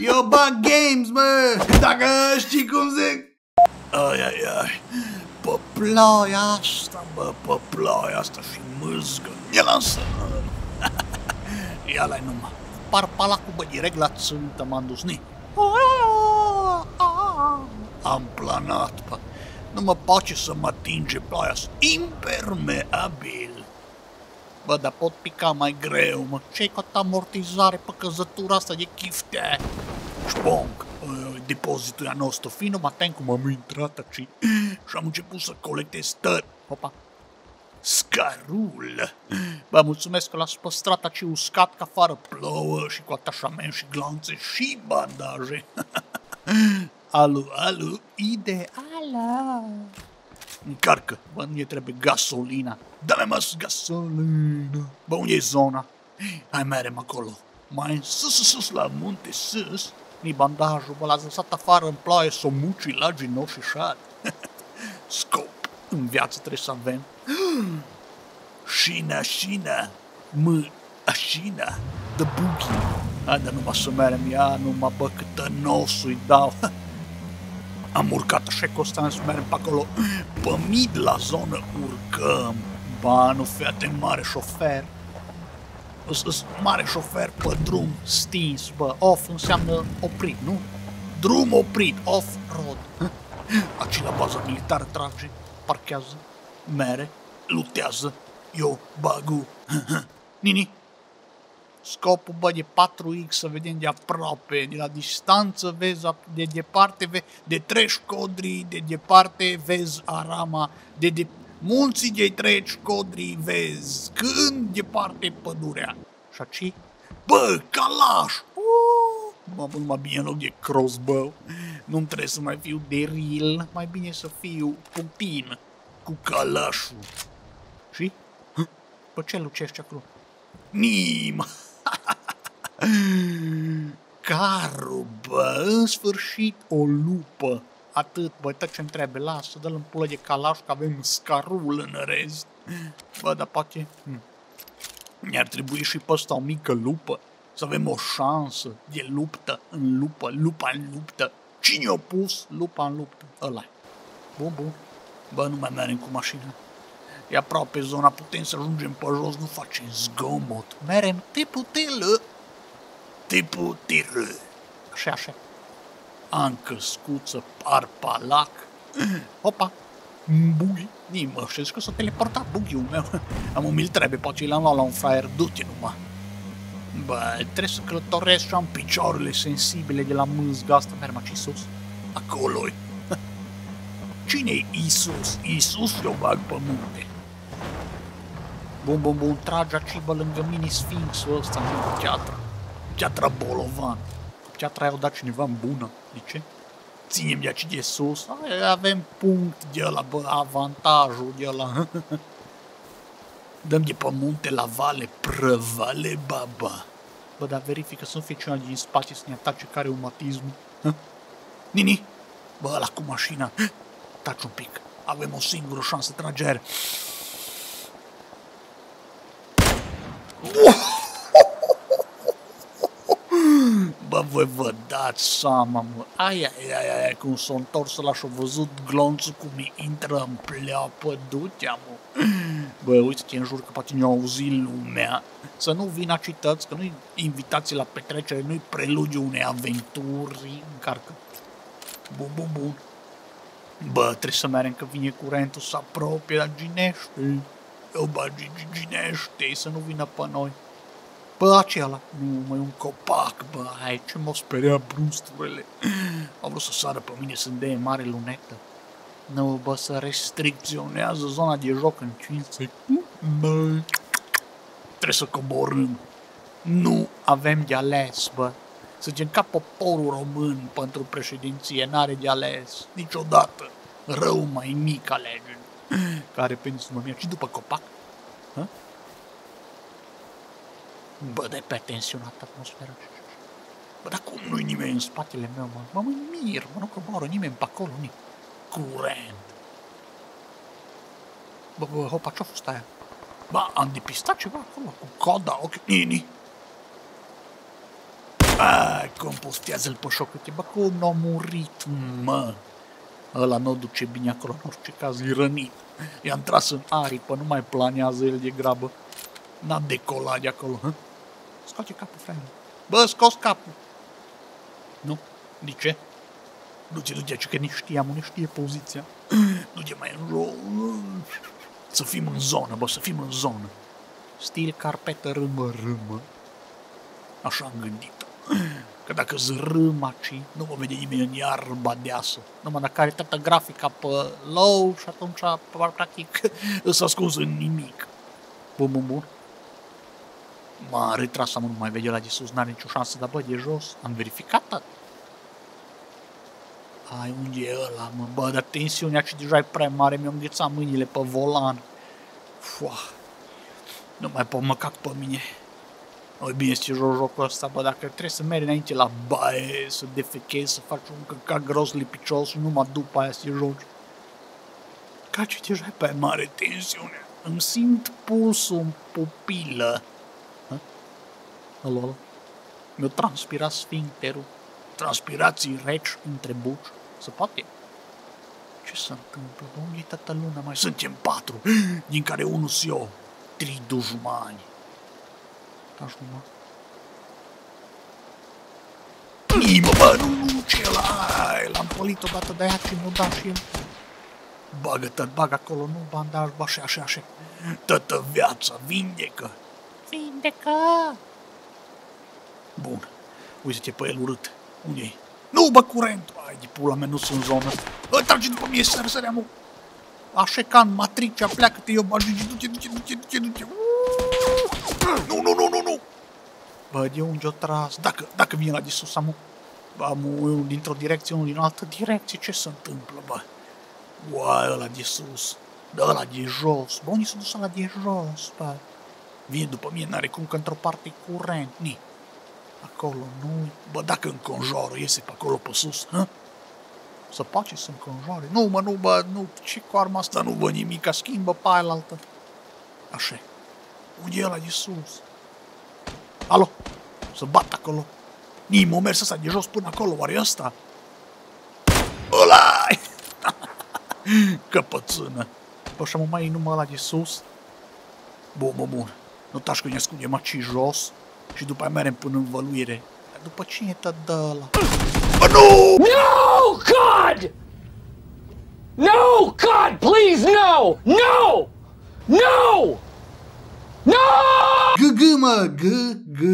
Eu bag games, mă! Dacă știi cum zic! Ai, ai, ai! Pe ploaia asta, bă, pe ploaia asta și mâzgă! Ia lansă! Ia la-i numai! Parpalacul, bă, direct la țântă m-am dus, ni! Am planat, bă! Nu mă pace să mă atinge ploaia asta! Impermeabil! Bă, dar pot pica mai greu, mă. Ce-i cu amortizare pe căzătura asta de chifte? Șponc, depozitul e a nostru. Fii numai atent cum am intrat aici și am început să colectez tări. Opa. Scarul. Bă, mulțumesc că l-ați păstrat aici uscat, că afară plouă și cu atașament și glanțe și bandaje. Alu, alu, ideală. Încarcă, bă, nu-i trebuie gasolina. Dă-mi, mă, gasolina. Bă, unde e zona? Hai, merem acolo. Mai sus, sus, la munte, sus. Ni bandajul, bă, l-ați lăsat afară în ploaie, s-o muci, la gino și șari. Scop, în viață trebuie să avem. Șina, șina, mă, așina, de buchi. Hai, dar numai să merem ea, numai, bă, câtă nosul-i dau. Am urcat așa cu ăsta, să mergem pe acolo, pe mid la zonă urcăm. Ba, nu fii atent, mare șofer. Îs mare șofer pe drum stins, bă. Off înseamnă oprit, nu? Drum oprit, off-road. Aici la baza militară trage, parchează, mere, lutează. Eu bagu. Nini. Scopul, bă, de 4X, să vedem de aproape, de la distanță vezi, de departe vezi, de treci codrii, de departe vezi arama, de munții de treci codrii vezi, când departe pădurea. Și aici? Bă, calaș! Mă pun mai bine în loc de crossbow, nu-mi trebuie să mai fiu deril, mai bine să fiu putin cu calașul. Și? Bă, ce lucești acolo? Nim! Carul, bă, în sfârșit o lupă. Atât, bă, tot ce-mi trebuie, lasă, dă-l în pulă de calaș, că avem scarul în rest. Bă, dar poate ne-ar trebui și pe ăsta o mică lupă, să avem o șansă de luptă în lupă, lupa în luptă. Cine-o pus lupa în luptă? Ăla. Bun, bun. Bă, nu mai mergem cu mașina. E aproape zona, putem să ajungem pe jos, nu facem zgomot. Merem tipu-tilă. Tipu-tiră. Așa, așa. Ancă, scuță, parpalac. Opa. Bughi. Nimă, știți că s-a teleportat bughiul meu. Am 1000 trebe, poate l-am luat la un fraier, du-te numai. Bă, trebuie să călătoresc și am picioarele sensibile de la mâzga asta. Merem aici sus. Acolo-i. Cine-i Isus? Isus eu bag pe munte. Bun, bun, bun, trage aici, bă, lângă mine sfinxul ăsta, nu, pteatra. Pteatra bolovan. Pteatra i-au dat cineva în bună, de ce? Ținem de aici de sus, avem punct de ăla, bă, avantajul de ăla. Dăm de pe munte la vale, prăvale, baba. Bă, dar verifică să nu fie cineva din spate să ne atace care umatismul. Nini, bă, ăla cu mașina. Taci un pic. Avem o singură șansă, trage aer. Bă, voi vă dați seama, mă. Ai, ai, ai, ai, cum s-a întors la și-a văzut glonțul cum îi intră în pleapă, du-te-a, mă. Bă, uite-te în jur că poate ne-a auzit lumea. Să nu vină cități, că nu-i invitații la petrecere, nu-i preludiu unei aventuri. Încarcă. Bun, bun, bun. Bă, trebuie să mergem că vine curentul, să apropie la ginește. Eu, bă, ginește, să nu vină pe noi. Bă, acela, nu, mă, e un copac, bă, hai, ce m-au speriat brusturele. Au vrut să sară pe mine, să-mi dea mare lunetă. Nu, bă, să restricționează zona de joc în 5 secunde. Trebuie să coborâm. Nu avem de ales, bă. Suntem ca poporul român pentru președinție, n-are de ales niciodată. Rău mai mic alege. Care pentru mă mie și după copac. Hă? Bă, dar e prea tensionată atmosfera. Bă, dar cum nu-i nimeni în spatele meu, mă? Mă mir, mă, nu coboră nimeni pe acolo, nici curent. Bă, bă, hopa, ce-a fost aia? Ba, am depistat ceva acolo, cu coda, ochi, nini. Hai, compostează-l pe șochete. Bă, că omul a murit, mă. Ăla nu duce bine acolo, în orice caz, e rănit. I-am tras în aripă, nu mai planează el de grabă. N-a decolat de acolo, hă? Scoate capul, frate. Bă, scos capul. Nu? De ce? Du-te, du-te, că ne știam, ne știe poziția. Du-te mai în rău. Să fim în zonă, bă, să fim în zonă. Stil carpetă râmă. Așa am gândit. Că dacă zrâmacii, nu mă vede nimeni în iarba deasă. Numai dacă are toată grafica pe low și atunci, practic, s-a ascuns în nimic. Bum. M-a retras, nu mai vede la de sus, n-are nicio șansă, dar bă, de jos, am verificat. Ai, unde e ăla, mă? Bă, dar tensiunea ce deja e prea mare, mi-a înghețat mâinile pe volan. Fua, nu mai pot, mă cac pe mine. O, bine, este jocul ăsta, bă, dacă trebuie să mergi înainte la baie, să defechezi, să faci un căcat gros lipicios, numai după aia să joci. Ca ce deja e prea mare tensiune. Îmi simt pulsul în pupilă. Alo? Mi-a transpirat sfincterul. Transpirații reci între buci. Se poate? Ce se întâmplă? Unde-i toată luna? Mai suntem 4, din care unul sunt eu. 3 dușmani. Dușmani? Nimă, bă, nu, ce ăla? L-am pălit odată de aia și nu da și el. Bagă-te, bagă acolo, nu bandaj, bă, așa. Toată viața, vindecă. Vindecă! Bun. Uite-te pe el urât. Unde-i? Nu, bă, curent! Ai, de pula mea, nu sunt în zonă. Bă, trage după mie, sărea, mă! Așa ca în matricea, pleacă-te, eu bagi, du-te! Nu! Bă, de unde o tras? Dacă vine la de sus, amu... Amu, dintr-o direcție, unul din altă direcție, ce se întâmplă, bă? Uai, ăla de sus, ăla de jos, bă, unde s-a dus ăla de jos, bă? Vine după mine, n-are cum, că într-o parte e curent, ni. Acolo nu. Bă, dacă înconjoară, iese pe acolo, pe sus, hă? Să pace să înconjoare. Nu, ce cu arma asta? Nu vă nimica, schimbă pe aia la altă. Așa. Unde e ăla de sus? Alo? Să bat acolo. Nimă, o mers ăsta de jos până acolo, oare ăsta? Ăla-i! Căpățână. Bă, așa mă mai e numai ăla de sus? Bun. Nu tași că ne ascundem aici jos. Și după aia merem până în văluire. Dar după cine te dă ăla? Bă, nu! No, God! No, God, please, no! No! No! No! G-g, mă, g-g.